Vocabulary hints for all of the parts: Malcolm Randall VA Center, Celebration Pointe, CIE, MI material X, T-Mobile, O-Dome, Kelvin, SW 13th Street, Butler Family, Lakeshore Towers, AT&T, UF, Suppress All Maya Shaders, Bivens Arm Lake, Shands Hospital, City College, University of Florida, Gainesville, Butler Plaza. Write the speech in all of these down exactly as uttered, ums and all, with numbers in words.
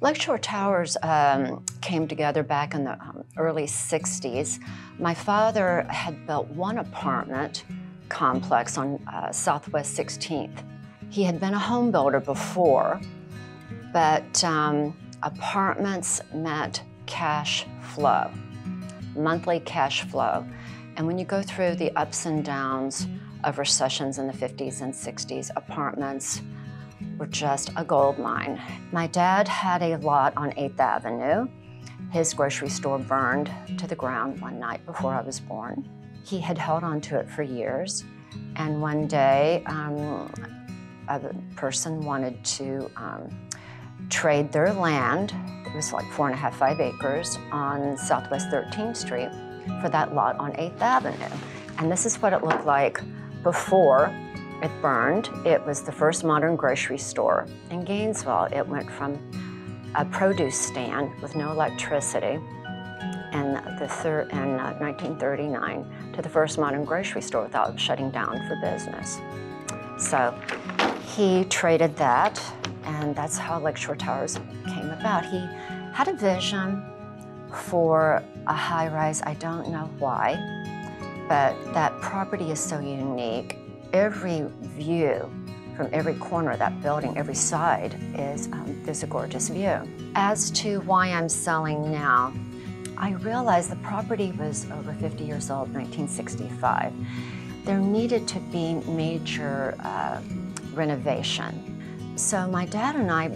Lakeshore Towers um, came together back in the um, early sixties. My father had built one apartment complex on uh, Southwest sixteenth. He had been a home builder before, but um, apartments meant cash flow, monthly cash flow. And when you go through the ups and downs of recessions in the fifties and sixties, apartments were just a gold mine. My dad had a lot on eighth Avenue. His grocery store burned to the ground one night before I was born. He had held on to it for years. And one day, um, a person wanted to um, trade their land, it was like four and a half, five acres, on Southwest thirteenth Street for that lot on eighth Avenue. And this is what it looked like before it burned. It was the first modern grocery store in Gainesville. It went from a produce stand with no electricity in, the thir in uh, nineteen thirty-nine to the first modern grocery store without shutting down for business. So he traded that, and that's how Lakeshore Towers came about. He had a vision for a high-rise. I don't know why, but that property is so unique. Every view from every corner of that building, every side, is um, there's a gorgeous view. As to why I'm selling now, I realized the property was over fifty years old, nineteen sixty-five. There needed to be major uh, renovation. So my dad and I,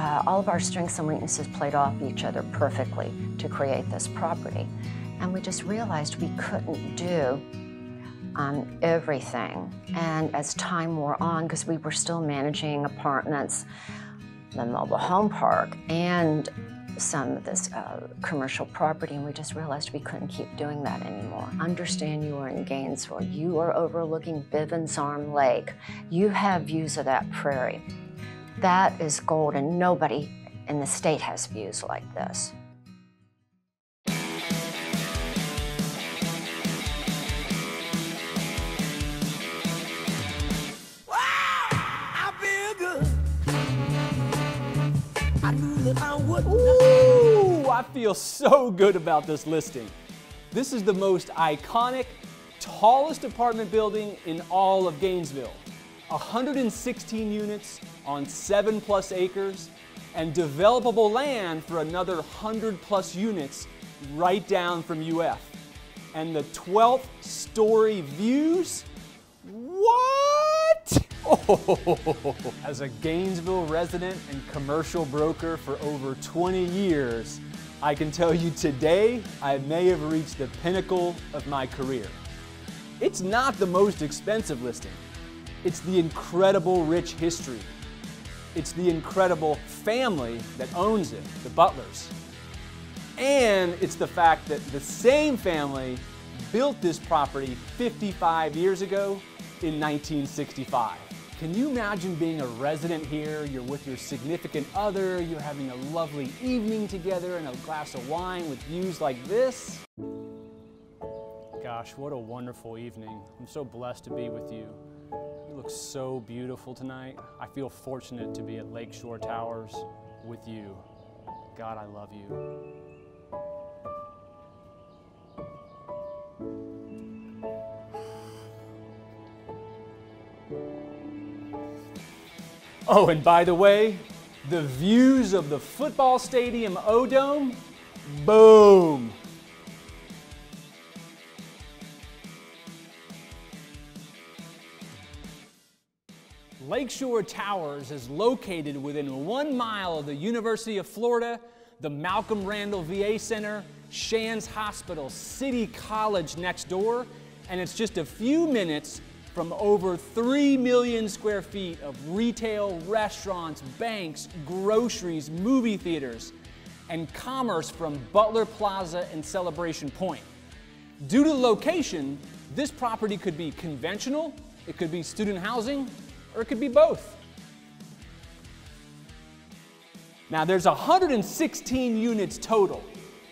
uh, all of our strengths and weaknesses played off each other perfectly to create this property. And we just realized we couldn't do Um, everything. And as time wore on, because we were still managing apartments, the mobile home park, and some of this uh, commercial property, and we just realized we couldn't keep doing that anymore. Understand you are in Gainesville. You are overlooking Bivens Arm Lake. You have views of that prairie. That is golden. Nobody in the state has views like this. Ooh, I feel so good about this listing. This is the most iconic, tallest apartment building in all of Gainesville. one hundred sixteen units on seven plus acres and developable land for another one hundred plus units right down from U F. And the twelfth story views, what? Oh, as a Gainesville resident and commercial broker for over twenty years, I can tell you today I may have reached the pinnacle of my career. It's not the most expensive listing. It's the incredible rich history. It's the incredible family that owns it, the Butlers. And it's the fact that the same family built this property fifty-five years ago in nineteen sixty-five. Can you imagine being a resident here? You're with your significant other, you're having a lovely evening together and a glass of wine with views like this. Gosh, what a wonderful evening. I'm so blessed to be with you. You look so beautiful tonight. I feel fortunate to be at Lakeshore Towers with you. God, I love you. Oh, and by the way, the views of the football stadium O-Dome, boom. Lakeshore Towers is located within one mile of the University of Florida, the Malcolm Randall V A Center, Shands Hospital, City College next door, and it's just a few minutes from over three million square feet of retail, restaurants, banks, groceries, movie theaters, and commerce from Butler Plaza and Celebration Pointe. Due to location, this property could be conventional, it could be student housing, or it could be both. Now there's one hundred sixteen units total.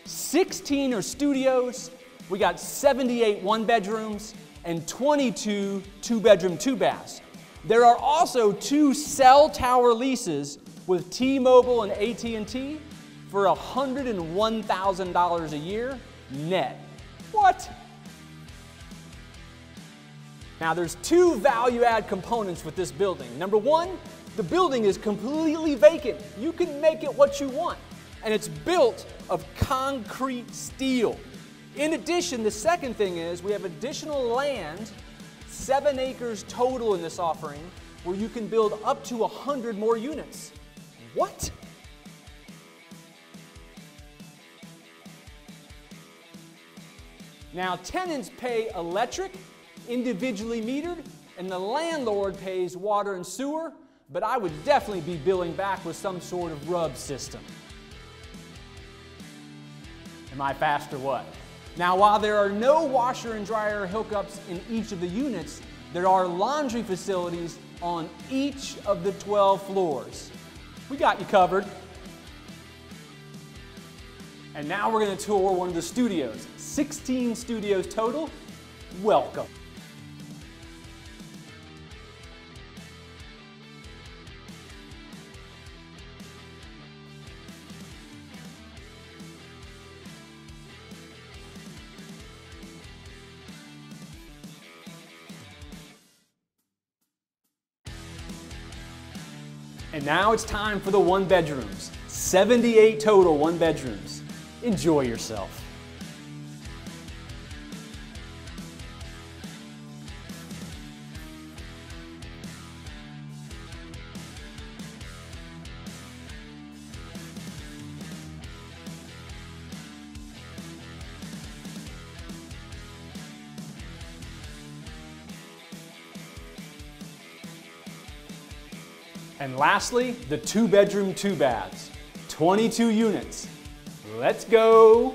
sixteen are studios, we got seventy-eight one bedrooms, and twenty-two two-bedroom two-baths. There are also two cell tower leases with T-Mobile and A T and T for one hundred one thousand dollars a year net. What? Now there's two value-add components with this building. Number one, the building is completely vacant. You can make it what you want. And it's built of concrete steel. In addition, the second thing is we have additional land, seven acres total in this offering, where you can build up to one hundred more units. What? Now tenants pay electric, individually metered, and the landlord pays water and sewer, but I would definitely be billing back with some sort of rub system. Am I fast or what? Now while there are no washer and dryer hookups in each of the units, there are laundry facilities on each of the twelve floors. We got you covered. And now we're going to tour one of the studios. sixteen studios total. Welcome. And now it's time for the one bedrooms. seventy-eight total one bedrooms. Enjoy yourself. And lastly, the two bedroom, two baths, twenty-two units. Let's go.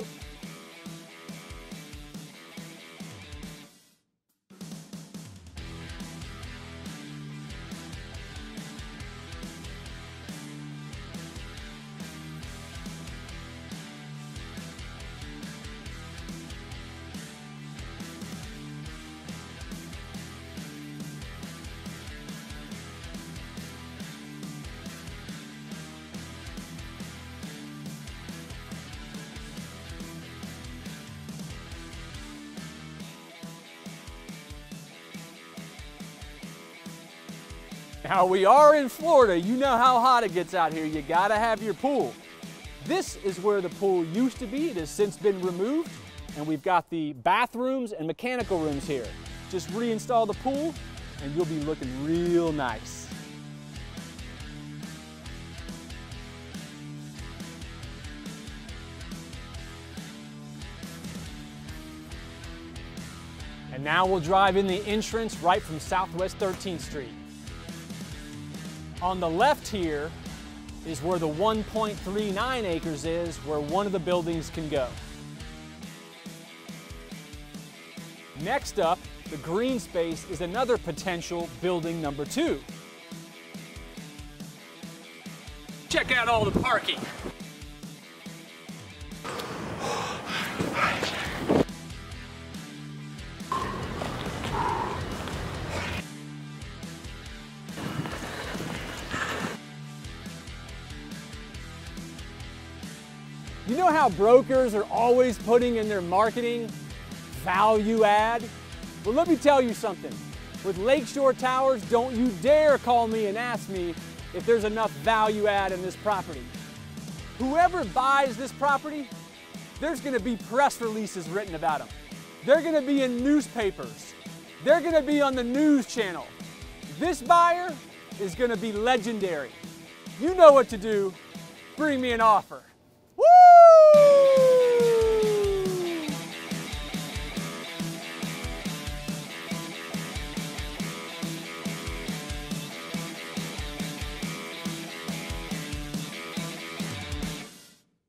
Now we are in Florida, you know how hot it gets out here, you gotta have your pool. This is where the pool used to be, it has since been removed, and we've got the bathrooms and mechanical rooms here. Just reinstall the pool and you'll be looking real nice. And now we'll drive in the entrance right from Southwest thirteenth Street. On the left here is where the one point three nine acres is, where one of the buildings can go. Next up, the green space is another potential building number two. Check out all the parking. You know how brokers are always putting in their marketing value add? Well, let me tell you something. With Lakeshore Towers, don't you dare call me and ask me if there's enough value add in this property. Whoever buys this property, there's going to be press releases written about them. They're going to be in newspapers. They're going to be on the news channel. This buyer is going to be legendary. You know what to do. Bring me an offer.